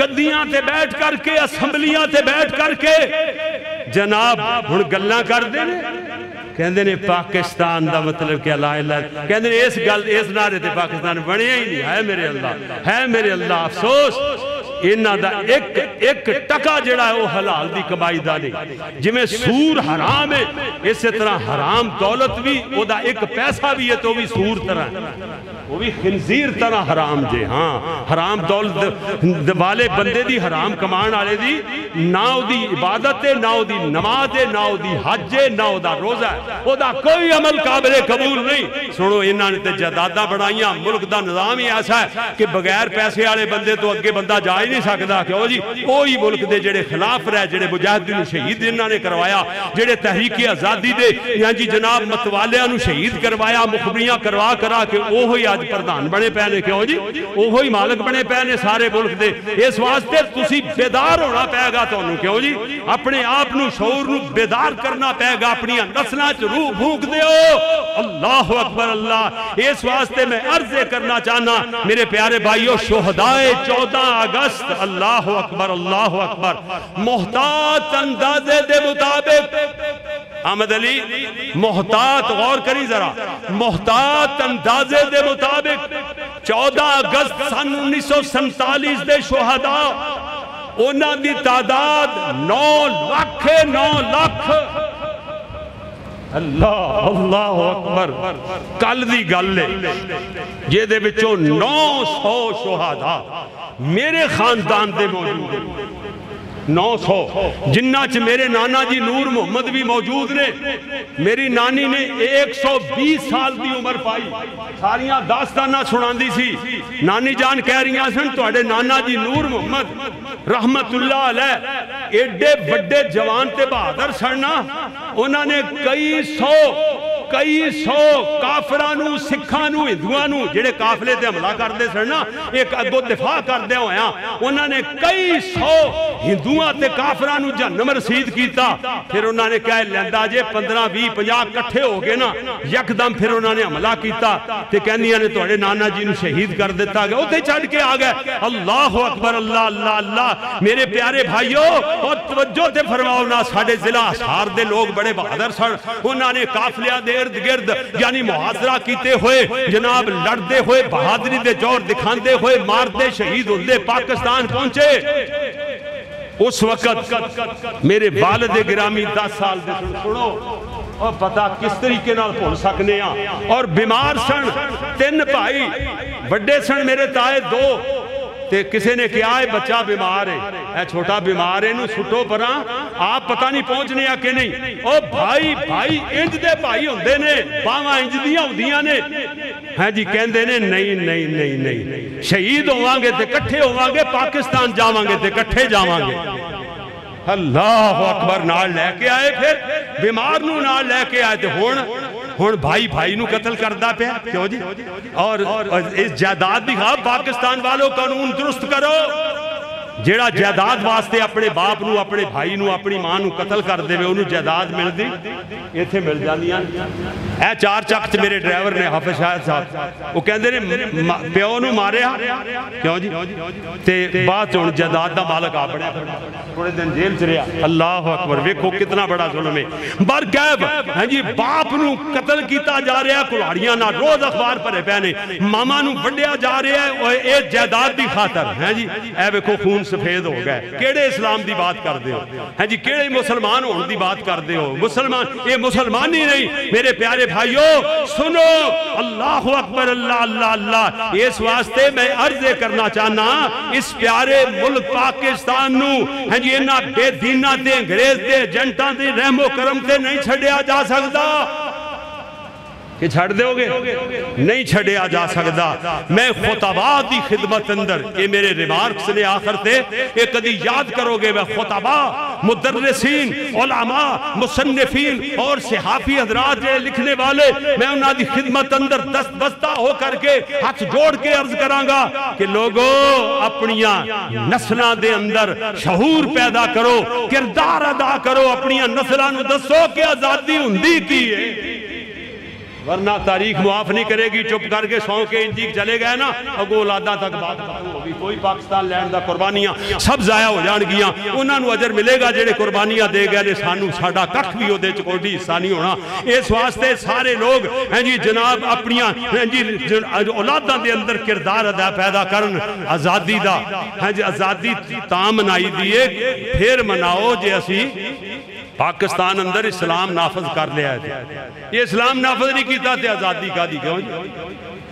गद्दियां ते बैठ करके असम्बलियां ते बैठ करके जनाब हुण गल्लां करदे ने कहते हैं पाकिस्तान का मतलब क्या लाला कहते हैं इस गल इस नारे से पाकिस्तान बनया ही नहीं है। मेरे अल्लाह है मेरे अल्लाह अफसोस इन्हों का एक एक टका जड़ा है वह हलाल की कमाई का नहीं। जिमें सूर हराम है इस तरह हराम दौलत भी वह एक पैसा भी है तो भी सूर तरह वो भी खिंजीर तरह हराम जे। हाँ हराम दौलत वाले बंदे की हराम कमान वाले की ना वो इबादत है ना वो नमाज है ना वो हज है ना वो रोजा है ओदा कोई अमल काबिले कबूल नहीं। सुनो इन्होंने तो जायदादा बनाइया मुल्क का निजाम ही ऐसा है कि बगैर पैसे वाले बंदे तो अगे बंदा जा ही नहीं सकता। क्यों जी कोई मुल्क के जेडे खिलाफ रहे जेडे मुजाहिदीन शहीद इन्होंने करवाया जेडे तहरीकी आजादी के जी जनाब मतवालिया शहीद करवाया मुखबरियां करवा करा के ओह ही अज प्रधान बने पे ने। क्यों जी ओह ही मालिक बने पे ने सारे मुल्क के। इस वास्ते तुम बेदार होना पेगा तुम्हें। क्यों जी अपने आप को शऊर को बेदार करना पेगा अपनी नस्लों रूह फूक दे। अल्लाह अकबर अल्लाह। इस वास्ते मैं अर्ज करना चाहना मेरे प्यारे भाइयों शुहदाए 14 अगस्त अल्लाह अकबर मोहतात अंदाजे दे मुताबिक अहमद अली मोहतात गौर करी जरा मोहतात अंदाजे दे मुताबिक 14 अगस्त सन 1947 दे शुहदा उन्हां दी तादाद 9 लाख अल्लाह अल्लाह अकबर। कल दी गल है जेदे विचों 900 शुहादा मेरे खानदान दे मौजूद है 900 जिन्ना च मेरे नाना जी नूर मोहम्मद भी मौजूद ने। मेरी नानी ने 120 साल की उम्र पाई सारिया दास्ताना सुनांदी सी। नानी जान कह रही सन तुहाडे नाना जी नूर मोहम्मद रहमतुल्लाह अलैह एडे बड़े जवान ते बहादुर सड़ना उन्होंने कई सौ काफरां सिखां हिंदुआं जेडे काफले ते हमला करते सन ना एक अगो दिफा करदे होया उन्होंने कई सौ हिंदुआं ते काफरां जहन्नम रसीद किया। फिर उन्होंने कह लैंदा जे 15, 20, 50 इकट्ठे हो गए ना यकदम फिर उन्होंने हमला किया ते कहंदियां ने तुहाडे नाना जी नूं शहीद कर दिता गया उत्थे छड्ड के आ गए। अल्लाह अकबर अल्लाह अल्लाह अल्लाह। मेरे प्यारे भाइयों और तवज्जो ते फरमाओ ना साडे जिला हिसार दे लोग बड़े बहादुर सन उन्होंने काफलियां दे इर्द गिर्द यानी मुहाजरा किते हुए जनाब लड़ते हुए बहादुरी दे जोर दिखाते हुए मारते शहीद होते पाकिस्तान पहुंचे। उस वक्त मेरे वालिद गिरामी 10 साल दे सुनो और पता किस तरीके नाल भुल सकने और बीमार सन 3 भाई बड़े सन मेरे ताए 2 ते किसी ने कहा है बच्चा बीमार है ए छोटा बीमार है सुटो पर आप पता नहीं पहुंचने आ कि नहीं। ओ भाई भाई इंज दे भाई होंदे ने बावां इंज दियां होंदियां ने हैं जी कहंदे ने नहीं नहीं नहीं नहीं शहीद होवांगे ते इकट्ठे होवांगे पाकिस्तान जावांगे ते इकट्ठे जावांगे। अल्लाह अकबर। नाल लेके आए फिर बीमार नूं नाल लेके आए ते हुण हुण भाई भाई नू कतल करदा पे। क्यों जी और इस जायदाद दिखा पाकिस्तान वालों कानून दुरुस्त करो जेड़ा जायदाद वास्ते अपने बाप नू अपने भाई नू अपनी मां नू कतल कर देवे उन्होंने जायदाद मिलती इत्थे मिल जांदियां। ए 4 चक्क मेरे ड्राइवर ने हाफिज शाह साहब वो कहंदे ने प्यो नू मारिया। क्यों जी ते बाद हुण जायदाद दा मालक आ बणिया थोड़े दिन जेल च रहा। अल्लाह अकबर। वेखो कितना बड़ा जुल्म है बरगैब हां जी बाप नू कतल कीता जा रहा कुल्हाड़ियां नाल रोज अखबार भरे पए ने मामा नू वड्डिया जा रहा है ये जायदाद दी खातर है जी। ए वेखो खून सफेद हो गए केड़े इस्लाम दी बात करदे हो हैं जी केड़े मुसलमान होने दी बात करदे हो मुसलमान ये मुसलमान ही नहीं। मेरे प्यारे भाइयों सुनो अल्लाह अकबर अल्लाह अल्लाह अल्लाह। इस वास्ते मैं अर्ज करना चाहना इस प्यारे मुल्क पाकिस्तान नू हैं जी इन्हां बेदीनां ते अंग्रेज दे एजेंटां दे रहमो करम ते नहीं छड्डिया जा सकदा कि छड़ दोगे नहीं छड़िया जा सकता। मैं खुतबा की खिदमत अंदर ये मेरे रिमार्क्स ने आखिर से ये कभी याद करोगे मैं खुतबा मुदर्रसीन, उलमा, मुसन्निफीन और सहाफ़ी हज़रात लिखने वाले, मैं उनकी खिदमत अंदर दस्तबस्ता होकर के हाथ जोड़ के अर्ज करांगा कि लोगो अपनी नस्लों के अंदर शऊर पैदा करो, किरदार अदा करो, अपनी नस्लों को दसो कि आजादी हुंदी की है, वरना तारीख मुआफ नहीं करेगी। चुप करके सौ के इंजीक चले गए ना, अगो औलादा तक बात होगी, कोई पाकिस्तान लैंड दा कुर्बानियां सब जाया हो जाएगियां। उन्होंने अजर मिलेगा जेडे कुर्बानियां दे गए ने, सानू साडा कख भी उहदे च कोई हिस्सा नहीं होना। इस वास्ते सारे लोग हैं जी जनाब अपनी हैं जी औलादा के अंदर किरदार अदा पैदा करन। आज़ादी दा हैं जी आज़ादी तां मनाई दिए फिर मनाओ जे असी पाकिस्तान अंदर इस्लाम नाफज कर लिया है, ये इस्लाम नाफज नहीं किया तो आज़ादी का दी क्यों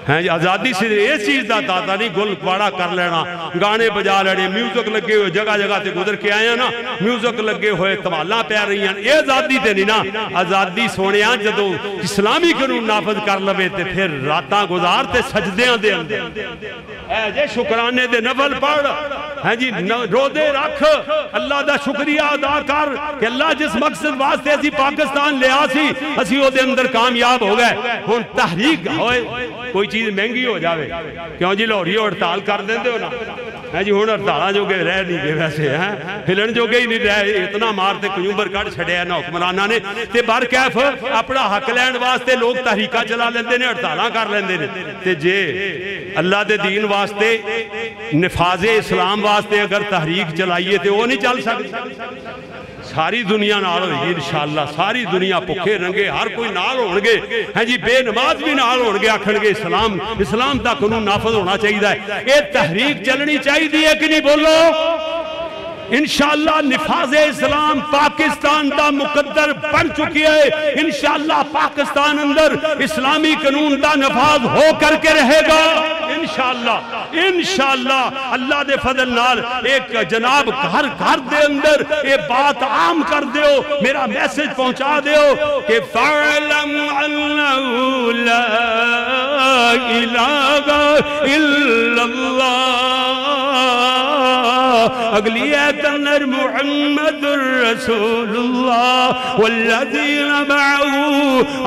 है। आज़ादी सिर्फ इस चीज़ का दाता नहीं, गुल गुआड़ा कर लेना, गाने बजा लेने, म्यूजिक लगे हुए जगह जगह से गुजर के आए ना, म्यूजिक लगे हुए धमाल पै रही हैं, ये आज़ादी तो नहीं ना। आज़ादी सोने जो इस्लामी कानून नाफज कर लवे तो फिर रात गुजार तो सजदिया दे अंदर शुकराने दे नफल पढ़ है जी, रोजे रख, अल्लाह का शुक्रिया अदा कर कि अल्लाह जिस मकसद वास्ते असी पाकिस्तान लिया सी असी उसदे अंदर कामयाब हो गए। हुण तहरीक होए कोई चीज़ महंगी हो जाए क्यों जी, लाहौरी हड़ताल कर देंदे हो ना है जी, हुण हड़ताल जोगे रह नहीं गए, वैसे है हिलन जोगे ही नहीं रहे, इतना मार ते कयूंबर कढ़ छड़िया ना हुक्मराना ने ते बरकैफ अपना हक लैण वास्ते लोग तहरीका चला लेंदे ने, हड़ताल कर लेंदे ने। ते जे अल्लाह दे दीन वास्ते निफाजे इस्लाम वास्ते अगर तहरीक चलाइए तो वह नहीं चल सकती। सारी दुनिया नाल होगी इंशाअल्लाह, सारी दुनिया भुखे रंगे, हर कोई नाल होणगे है जी, बेनमाज भी नाल होणगे, आखणगे इस्लाम इस्लाम का कानून नाफज होना चाहिए है, ये तहरीक चलनी चाहिए है कि नहीं, बोलो इंशाअल्लाह। निफाजे इस्लाम पाकिस्तान का मुकद्दर बन चुकी है, इंशाअल्लाह पाकिस्तान अंदर इस्लामी कानून का नफाज हो करके रहेगा इंशाअल्लाह इंशाअल्लाह। अल्लाह के फजल नाल एक जनाब घर घर के अंदर ये बात आम कर दो, मेरा मैसेज पहुंचा दो कि फ़अलम अन्नहु ला इलाहा इल्लल्लाह। अगली आयत अंदर मुहम्मदुर रसूलुल्लाह वल्लज़ीना मअहू,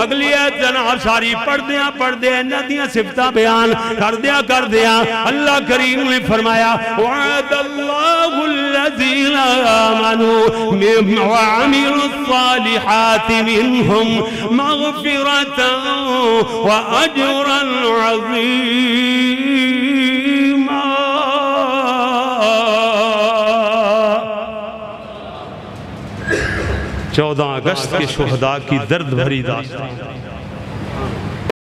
अगली आयत जनाब सारी पढ़दियां पढ़दियां इन्हां दियां सिफतां बयान करदियां करदियां अल्लाह करीम ने फरमाया वअदल्लाहुल्लज़ीना आमनू वअमिलुस्सालिहाति मिनहुम मग़फ़िरतन व अजरन अज़ीमा। चौदह अगस्त के शुहदा की दर्द भरी दास्तान।